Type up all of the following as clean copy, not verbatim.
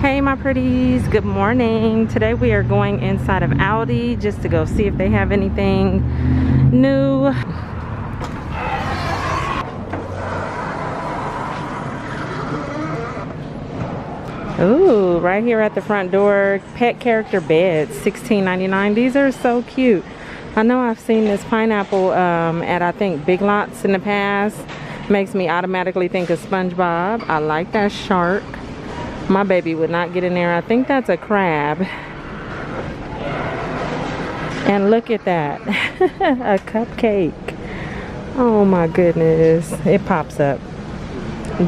Hey my pretties, good morning. Today we are going inside of Aldi just to go see if they have anything new. Ooh, right here at the front door, pet character beds, $16.99. These are so cute. I know I've seen this pineapple at I think Big Lots in the past. Makes me automatically think of SpongeBob. I like that shark. My baby would not get in there. I think that's a crab. And look at that. A cupcake. Oh my goodness. It pops up.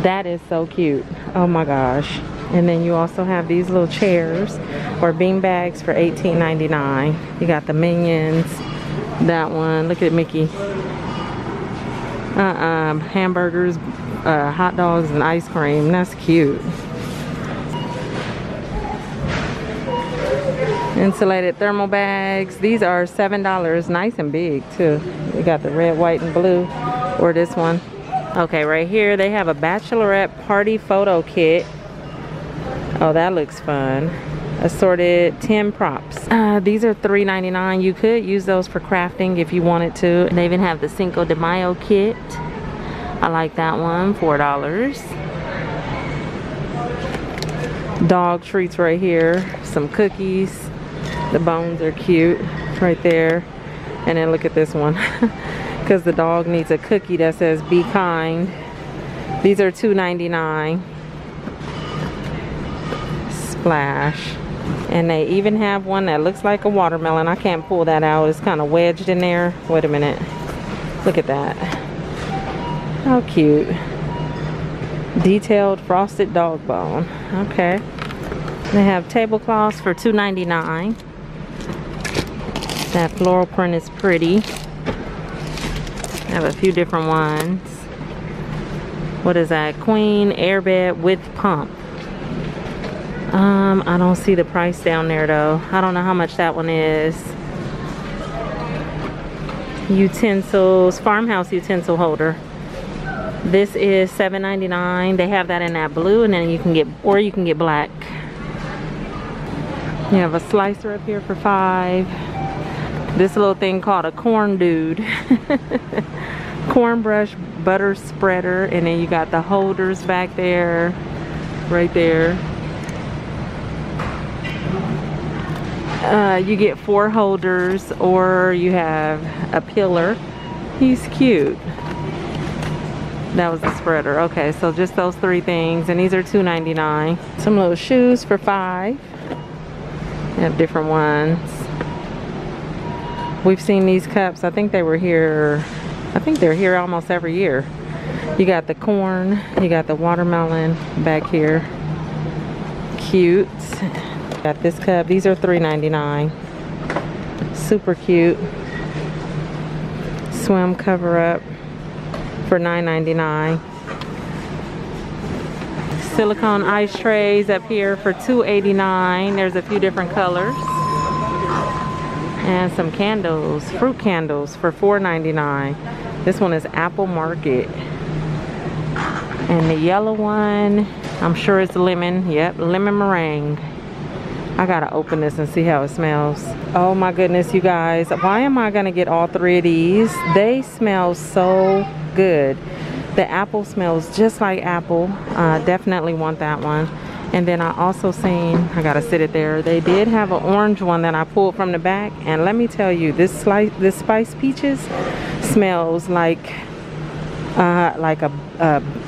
That is so cute. Oh my gosh. And then you also have these little chairs or bean bags for $18.99. You got the Minions. That one. Look at Mickey. Hamburgers, hot dogs, and ice cream. That's cute. Insulated thermal bags. These are $7, nice and big too. We got the red, white, and blue, or this one. Okay, right here they have a Bachelorette party photo kit. Oh, that looks fun. Assorted 10 props. These are $3.99. You could use those for crafting if you wanted to. They even have the Cinco de Mayo kit. I like that one, $4. Dog treats right here, some cookies. The bones are cute right there. And then look at this one. Because the dog needs a cookie that says be kind. These are $2.99. Splash. And they even have one that looks like a watermelon. I can't pull that out. It's kind of wedged in there. Wait a minute. Look at that. How cute. Detailed frosted dog bone. Okay. They have tablecloths for $2.99. That floral print is pretty. I have a few different ones. What is that? Queen airbed with pump. I don't see the price down there though. I don't know how much that one is. Utensils, farmhouse utensil holder. This is $7.99. They have that in that blue, and then you can get, or you can get black. You have a slicer up here for $5. This little thing called a corn dude. Corn brush butter spreader. And then you got the holders back there. Right there. You get 4 holders, or you have a pillar. He's cute. That was the spreader. Okay, so just those 3 things. And these are $2.99. Some little shoes for $5. They have different ones. We've seen these cups. I think they were here. I think they're here almost every year. You got the corn. You got the watermelon back here. Cute. Got this cup. These are $3.99. Super cute. Swim cover up for $9.99. Silicone ice trays up here for $2.89. There's a few different colors. And some candles, fruit candles for $4.99. This one is Apple Market. And the yellow one, I'm sure it's lemon. Yep, lemon meringue. I gotta open this and see how it smells. Oh my goodness, you guys. Why am I gonna get all 3 of these? They smell so good. The apple smells just like apple. Definitely want that one. And then I also seen, I gotta sit it there, they did have an orange one that I pulled from the back, and let me tell you, this spiced peaches smells like a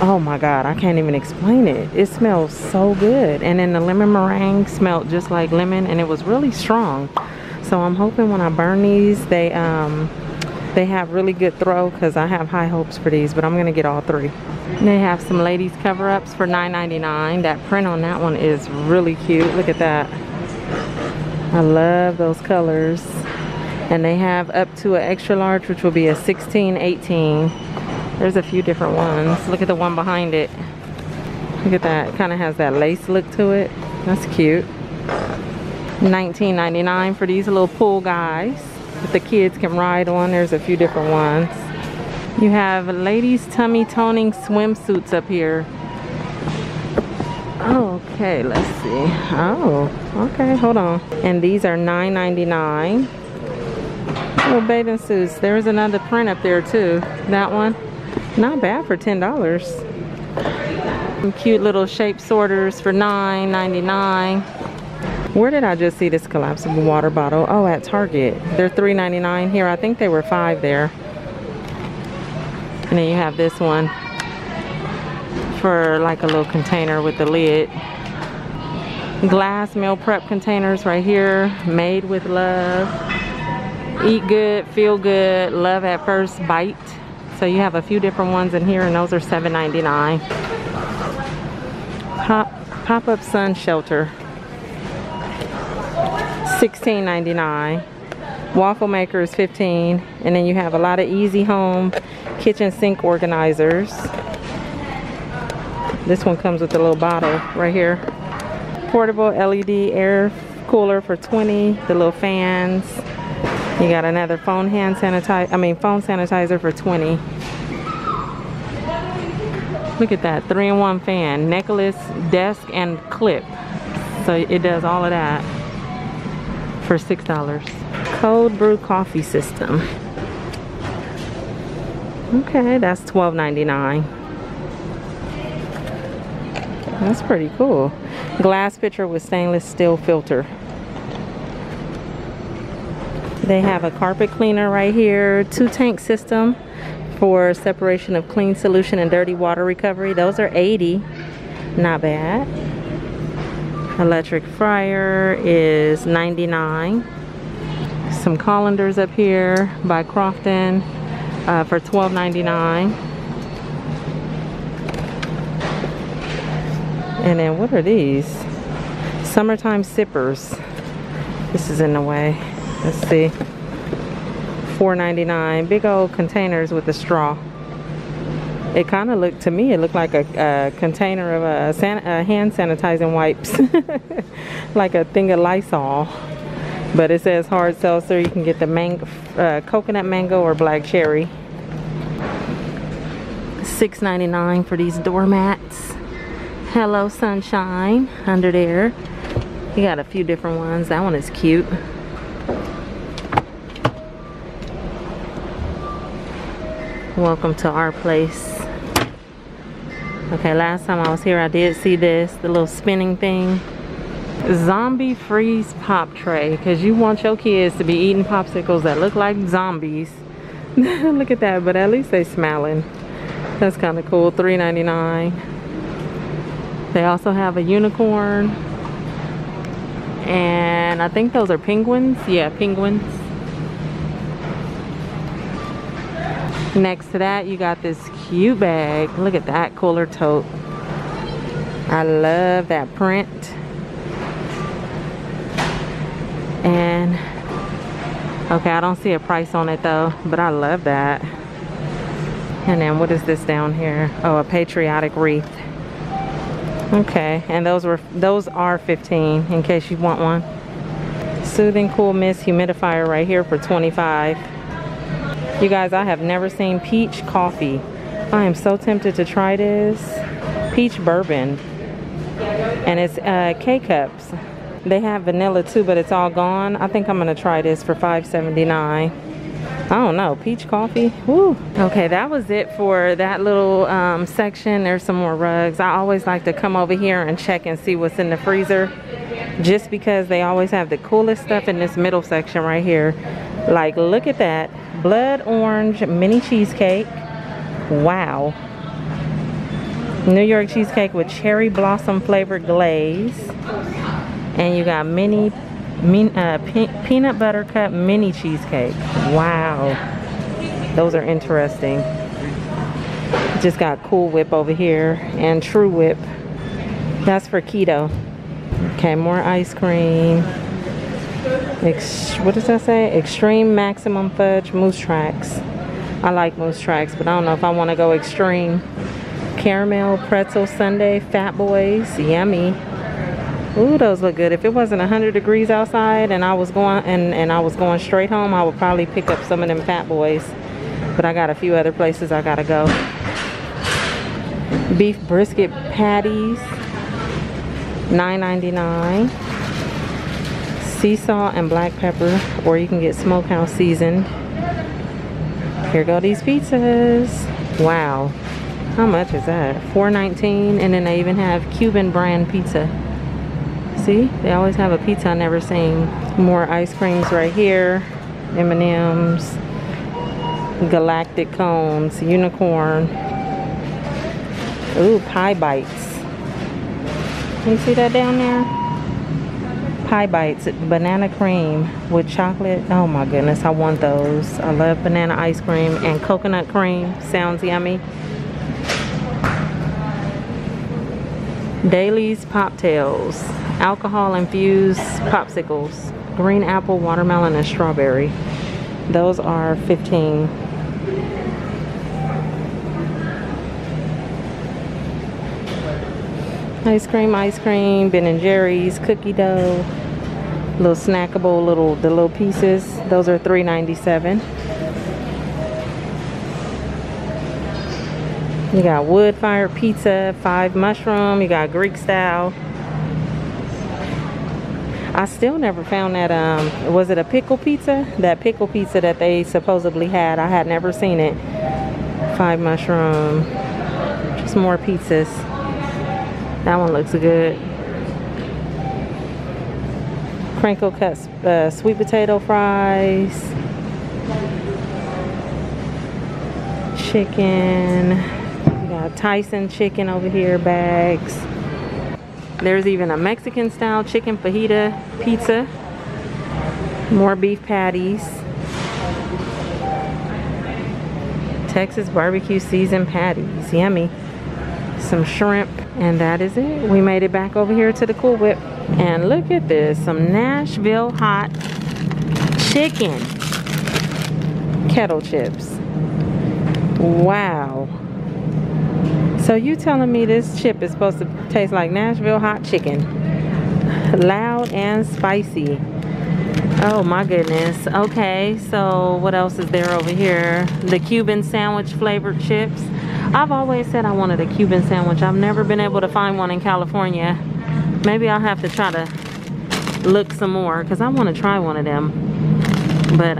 oh my god, I can't even explain it. It smells so good. And then the lemon meringue smelled just like lemon, and it was really strong. So I'm hoping when I burn these, they have really good throw, because I have high hopes for these, but I'm going to get all 3. And they have some ladies cover-ups for $9.99. That print on that one is really cute. Look at that. I love those colors. And they have up to an extra large, which will be a 16, 18. There's a few different ones. Look at the one behind it. Look at that. It kind of has that lace look to it. That's cute. $19.99 for these little pool guys that the kids can ride on. There's a few different ones. You have ladies tummy toning swimsuits up here. Okay, let's see. Oh, okay, hold on. And these are $9.99. Little bathing suits. There is another print up there too. That one, not bad for $10. Some cute little shape sorters for $9.99. Where did I just see this collapsible water bottle? Oh, at Target. They're $3.99 here. I think they were $5 there. And then you have this one for like a little container with the lid. Glass meal prep containers right here, made with love. Eat good, feel good, love at first bite. So you have a few different ones in here, and those are $7.99. Pop-up sun shelter, $16.99. Waffle maker is $15, and then you have a lot of easy home kitchen sink organizers. This one comes with a little bottle right here. Portable LED air cooler for $20, the little fans. You got another phone sanitizer for $20. Look at that, 3-in-1 fan, necklace, desk, and clip. So it does all of that for $6. Cold brew coffee system. Okay, that's $12.99. That's pretty cool. Glass pitcher with stainless steel filter. They have a carpet cleaner right here, 2-tank system for separation of clean solution and dirty water recovery. Those are $80. Not bad. Electric fryer is $99. Some colanders up here by Crofton for $12.99. And then what are these? Summertime sippers. This is in the way. Let's see. $4.99. Big old containers with a straw. It kind of looked, to me, it looked like a container of a hand sanitizing wipes. Like a thing of Lysol. But it says hard seltzer. You can get the mango, coconut mango or black cherry. $6.99 for these doormats. Hello Sunshine under there. You got a few different ones. That one is cute. Welcome to our place. Okay, last time I was here I did see this, the little spinning thing. Zombie freeze pop tray, because you want your kids to be eating popsicles that look like zombies. Look at that, but at least they smiling. That's kind of cool. $3.99. They also have a unicorn, and I think those are penguins. Yeah, penguins. Next to that you got this cute bag. Look at that cooler tote. I love that print. And okay, I don't see a price on it though, but I love that. And then what is this down here? Oh, a patriotic wreath. Okay, and those are $15 in case you want one. Soothing Cool Mist humidifier right here for $25. You guys, I have never seen peach coffee. I am so tempted to try this. Peach bourbon. And it's K-Cups. They have vanilla too, but it's all gone. I think I'm gonna try this for $5.79. I don't know, peach coffee, woo. Okay, that was it for that little section. There's some more rugs. I always like to come over here and check and see what's in the freezer, just because they always have the coolest stuff in this middle section right here. Like, look at that, blood orange mini cheesecake. Wow. New York cheesecake with cherry blossom flavored glaze. And you got peanut butter cup mini cheesecake. Wow, those are interesting. Just got Cool Whip over here and True Whip. That's for keto. Okay, more ice cream. What does that say? Extreme maximum fudge Moose Tracks. I like Moose Tracks, but I don't know if I want to go extreme. Caramel pretzel sundae, Fat Boys, yummy. Ooh, those look good. If it wasn't 100 degrees outside and I was going and I was going straight home, I would probably pick up some of them Fat Boys. But I got a few other places I gotta go. Beef brisket patties. $9.99. Sea salt and black pepper, or you can get smokehouse seasoned. Here go these pizzas. Wow, how much is that? $4.19, and then they even have Cuban brand pizza. See, they always have a pizza I've never seen. More ice creams right here. M&M's, galactic cones, unicorn. Ooh, pie bites. You see that down there? Pie bites, banana cream with chocolate. Oh my goodness, I want those. I love banana ice cream and coconut cream. Sounds yummy. Daily's Poptails, alcohol infused popsicles, green apple, watermelon, and strawberry. Those are $15. Ice cream, Ben and Jerry's, cookie dough, little snackable, the little pieces. Those are $3.97. You got wood-fired pizza, 5 mushroom. You got Greek style. I still never found that. Was it a pickle pizza? That pickle pizza that they supposedly had. I had never seen it. 5 mushroom. Just more pizzas. That one looks good. Crinkle cut sweet potato fries. Chicken. We got Tyson chicken over here, bags. There's even a Mexican style chicken fajita pizza. More beef patties. Texas barbecue seasoned patties, yummy. Some shrimp, and that is it. We made it back over here to the Cool Whip, and look at this, some Nashville hot chicken kettle chips. Wow, so you telling me this chip is supposed to taste like Nashville hot chicken? Loud and spicy. Oh my goodness. Okay, so what else is there over here? The Cuban sandwich flavored chips. I've always said I wanted a Cuban sandwich. I've never been able to find one in California. Maybe I'll have to try to look some more, because I want to try one of them. But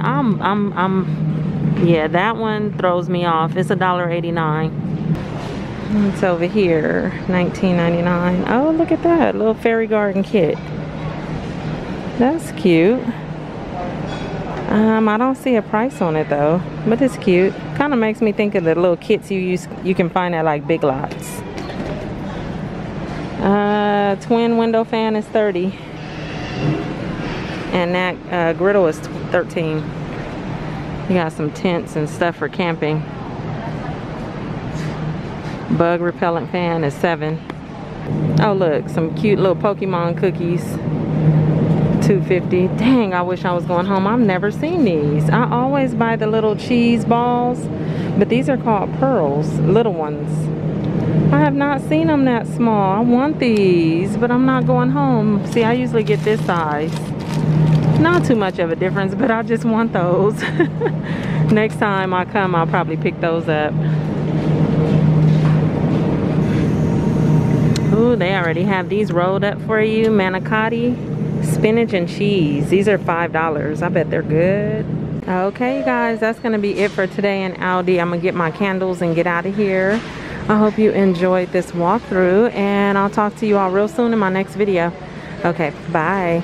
yeah, that one throws me off. It's $1.89. It's over here, $19.99. Oh, look at that, little fairy garden kit. That's cute. I don't see a price on it though, but it's cute. Kind of makes me think of the little kits you can find at like Big Lots. Twin window fan is $30, and that griddle is $13. You got some tents and stuff for camping. Bug repellent fan is $7. Oh look, some cute little Pokemon cookies. $2.50. Dang, I wish I was going home. I've never seen these. I always buy the little cheese balls, but these are called pearls, little ones. I have not seen them that small. I want these, but I'm not going home. See, I usually get this size. Not too much of a difference, but I just want those. Next time I come, I'll probably pick those up. Ooh, they already have these rolled up for you. Manicotti. Spinach and cheese. These are $5. I bet they're good. Okay guys, that's gonna be it for today in Aldi. I'm gonna get my candles and get out of here. I hope you enjoyed this walkthrough, and I'll talk to you all real soon in my next video. Okay, bye.